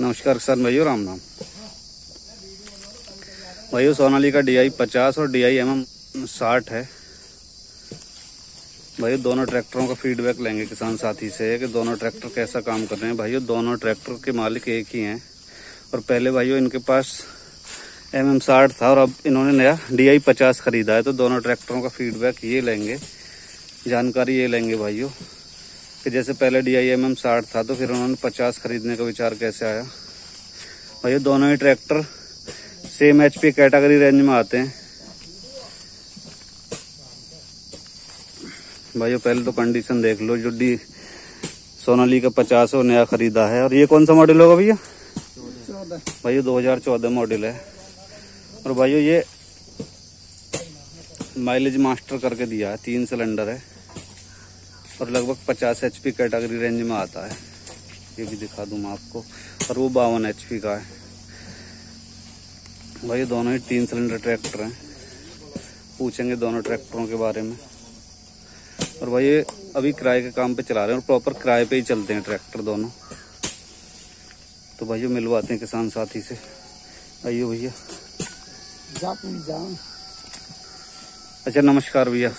नमस्कार सर भैया, राम राम भैया। सोनाली का DI 50 और DI MM 60 है भैया। दोनों ट्रैक्टरों का फीडबैक लेंगे किसान साथी से कि दोनों ट्रैक्टर कैसा काम कर रहे हैं। भैया दोनों ट्रैक्टर के मालिक एक ही हैं और पहले भैया इनके पास MM 60 था और अब इन्होंने नया DI 50 ख़रीदा है। तो दोनों ट्रैक्टरों का फीडबैक ये लेंगे, जानकारी ये लेंगे भाइयों कि जैसे पहले DI MM 60 था तो फिर उन्होंने 50 खरीदने का विचार कैसे आया। भाइयों दोनों ही tractor same HP category range में आते हैं। भाइयों पहले तो कंडीशन देख लो। जो सोनाली का 50 और नया ख़रीदा है, और ये कौन सा मॉडल होगा भैया? भाइयों 2014 मॉडल है। और भाइयों ये माइलेज मास्टर करके दिया है, 3 सिलेंडर है और लगभग 50 HP कैटेगरी रेंज में आता है। ये भी दिखा दूँ मैं आपको। और वो 52 HP का है। भाइयों दोनों ही 3 सिलेंडर ट्रैक्टर हैं। पूछेंगे दोनों ट्रैक्टरों के बारे में। और भाइयों अभी किराए के काम पे चला रहे हैं और प्रॉपर किराए पे ही चलते हैं ट्रैक्टर दोनों। तो भाइयों मिलवाते हैं किसान साथी से। आइयो भैया। अच्छा नमस्कार भैया।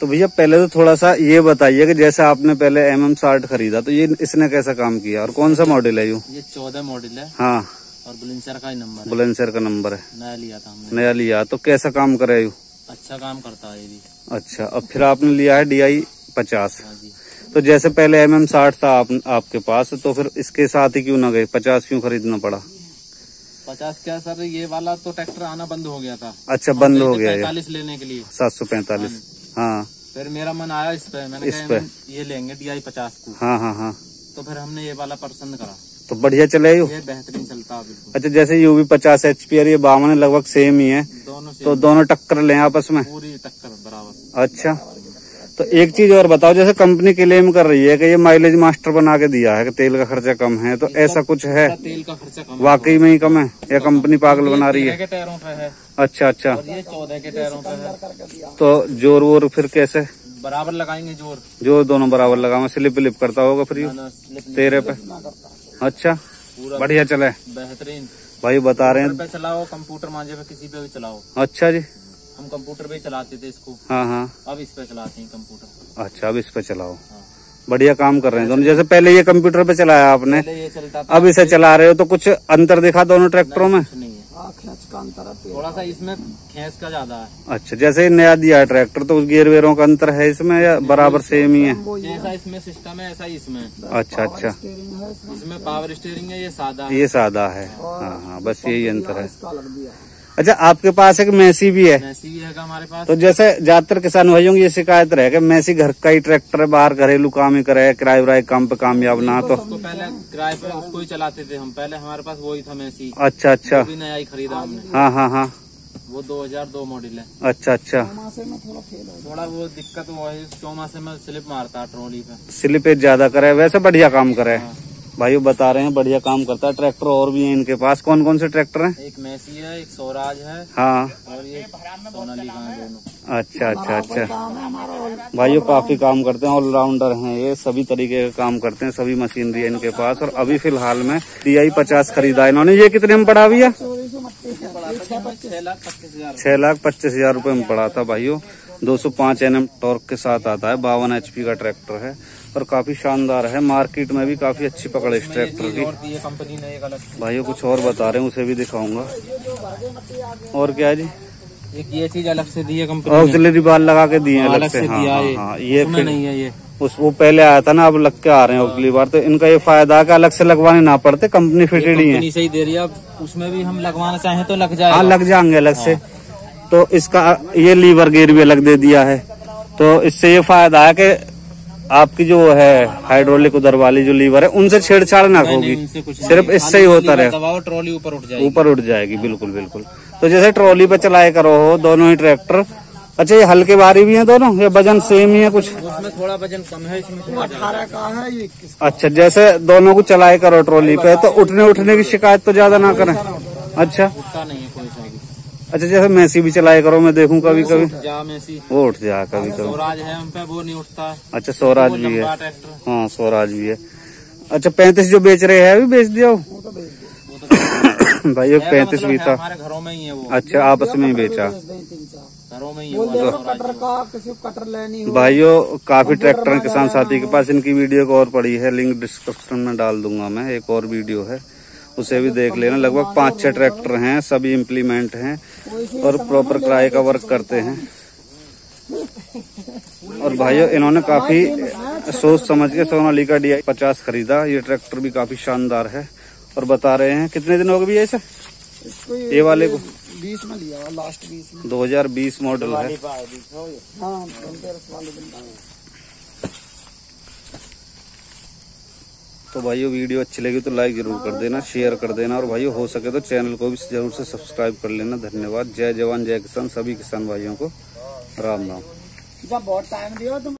तो भैया पहले तो थोड़ा सा ये बताइए कि जैसे आपने पहले MM 60 खरीदा तो ये इसने कैसा काम किया और कौन सा मॉडल है? ये 14 मॉडल है। हाँ, और बुलंदशहर का ही नंबर है। बुलंदशहर का नंबर है। नया लिया था हमने। नया लिया। तो कैसा काम करे? अच्छा काम करता है ये भी। अच्छा, अब फिर आपने लिया है DI 50। तो जैसे पहले MM 60 था आपके पास, तो फिर इसके साथ ही क्यों ना गए? 50 क्यों खरीदना पड़ा? 50 क्या सर, ये वाला तो ट्रैक्टर आना बंद हो गया था। अच्छा, बंद हो गया। 45 लेने के लिए 745। हाँ, फिर मेरा मन आया इस पे, मैंने कहा ये लेंगे DI 50 को। हाँ हाँ हाँ। तो फिर हमने ये वाला पसंद करा। तो बढ़िया चले, ये बेहतरीन चलता है। अच्छा, जैसे यू भी 50 HP और ये 52 लगभग सेम ही है दोनों। तो दोनों टक्कर लें आपस में, पूरी टक्कर बराबर। अच्छा, तो एक चीज और बताओ, जैसे कंपनी क्लेम कर रही है कि ये माइलेज मास्टर बना के दिया है कि तेल का खर्चा कम है, तो ऐसा कुछ है? तेल का खर्चा कम वाकई में ही कम है या कंपनी पागल बना रही है? टायरों पे है। अच्छा अच्छा। और ये 14 के टायरों पे है। तो जोर वोर फिर कैसे बराबर लगाएंगे? जोर जोर दोनों बराबर लगाओ। स्लिप विलिप करता होगा फिर ये 13 पे? अच्छा, बढ़िया चले, बेहतरीन। भाई बता रहे हैं चलाओ, कंप्यूटर मांझे पे किसी पे भी चलाओ। अच्छा जी, हम कंप्यूटर पे चलाते थे इसको। हाँ हाँ। अब इस पे चलाते हैं कंप्यूटर। अच्छा, अब इस पे चलाओ। हाँ। बढ़िया काम कर रहे हैं दोनों। जैसे पहले ये कंप्यूटर पे चलाया आपने, ये चलता था, अब इसे चला रहे हो, तो कुछ अंतर दिखा दोनों ट्रैक्टरों में? नहीं है, थोड़ा सा इसमें खींच का ज्यादा है। अच्छा, जैसे नया दिया है ट्रैक्टर तो गियर वेयरों का अंतर है इसमें या बराबर सेम ही है? जैसा इसमें सिस्टम है ऐसा ही इसमें। अच्छा अच्छा। इसमें पावर स्टीयरिंग है, ये सादा। ये सादा है। हाँ हाँ, बस यही अंतर है। अच्छा, आपके पास एक मैसी भी है? मैसी भी है हमारे पास। तो जैसे ज्यादातर किसान भाइयों की ये शिकायत रहे कि मैसी घर का ही ट्रैक्टर है, बाहर घरेलू काम ही करे, किराए वराए काम पे कामयाब ना। तो पहले किराए पे उसको ही चलाते थे हम। पहले हमारे पास वही था मैसी। अच्छा अच्छा। वो भी नया ही खरीदा हमने। हाँ हाँ हाँ। वो 2002 मॉडल है। अच्छा अच्छा। थोड़ा वो दिक्कत वो है, चौमासे में स्लिप मारता, ट्रॉली पे स्लिपेज ज्यादा करे। वैसे बढ़िया काम करे भाइयों, बता रहे हैं बढ़िया काम करता है। ट्रैक्टर और भी हैं इनके पास। कौन कौन से ट्रैक्टर हैं? एक मैसी है, एक स्वराज है। हाँ, और ये सोनाली है दोनों। अच्छा अच्छा अच्छा। भाइयों काफी काम करते हैं, ऑलराउंडर हैं ये, सभी तरीके का काम करते हैं, सभी मशीनरी है इनके पास। और अभी फिलहाल में DI 50 खरीदा इन्होंने। ये कितने में पड़ा भैया? 6,25,000 रूपये में पड़ा था भाइयों। 205 Nm टॉर्क के साथ आता है। 52 HP का ट्रैक्टर है और काफी शानदार है। मार्केट में भी काफी अच्छी पकड़ इस ट्रैक्टर की। भाइयों कुछ और बता रहे हैं, उसे भी दिखाऊंगा। और क्या है जी? एक ये चीज अलग से दी है कंपनी, ऑक्सिलरी बाल लगा के दिए अलग से। हाँ हाँ हाँ, ये नहीं है ये उस, वो पहले आया था ना, अब लग के आ रहे हैं अगली बार। तो इनका ये फायदा है कि अलग से लगवाने ना पड़ते, कंपनी फिटेड ही है, सही दे रही है। उसमें भी हम लगवाना चाहे तो लग जाए। हाँ, लग जाएंगे अलग से। तो इसका ये लीवर गेयर भी अलग दे दिया है। तो इससे ये फायदा है कि आपकी जो है हाइड्रोलिक उधर वाली जो लीवर है उनसे छेड़छाड़ ना होगी, सिर्फ इससे ही होता रहे। दबाव ट्रॉली ऊपर उठ जाएगी, ऊपर उठ जाएगी। बिल्कुल बिल्कुल। तो जैसे ट्रॉली पे चलाए करो दोनों ही ट्रैक्टर। अच्छा, ये हल्के भारी भी हैं दोनों या वजन सेम ही है? कुछ उसमें थोड़ा वजन कम है, इसमें 18 का है ये। अच्छा, जैसे दोनों को चलाए करो ट्रॉली पे तो उठने उठने की शिकायत तो ज्यादा ना करें। अच्छा, अच्छा। जैसे मैसी भी चलाए करो, मैं देखूं कभी कभी वो उठ जा कभी कभी। स्वराज है उन पे, वो नहीं उठता। अच्छा, स्वराज भी है। हाँ, स्वराज भी है। अच्छा 35 जो बेच रहे हैं अभी बेच दिया वो तो भाई एक 35 भी था हमारे घरों में ही है वो। अच्छा आपस में ही बेचा घरों में ही है भाइयों। काफी ट्रैक्टर किसान साथी के पास इनकी वीडियो को और पड़ी है, लिंक डिस्क्रिप्शन में डाल दूंगा मैं। एक और वीडियो है उसे भी देख लेना। लगभग 5-6 ट्रैक्टर हैं, सभी इम्प्लीमेंट हैं और प्रॉपर किराए का वर्क करते हैं। और भाइयों इन्होंने काफी सोच समझ के सोनालिका DI 50 खरीदा। ये ट्रैक्टर भी काफी शानदार है। और बता रहे हैं कितने दिन हो गए भैया इसे ये वाले को? 20 में लिया, लास्ट 20 में, 2020 मॉडल है। तो भाइयों वीडियो अच्छी लगी तो लाइक जरूर कर देना, शेयर कर देना और भाइयों हो सके तो चैनल को भी जरूर से सब्सक्राइब कर लेना। धन्यवाद। जय जवान जय किसान सभी किसान भाइयों को राम राम। बहुत टाइम दिया।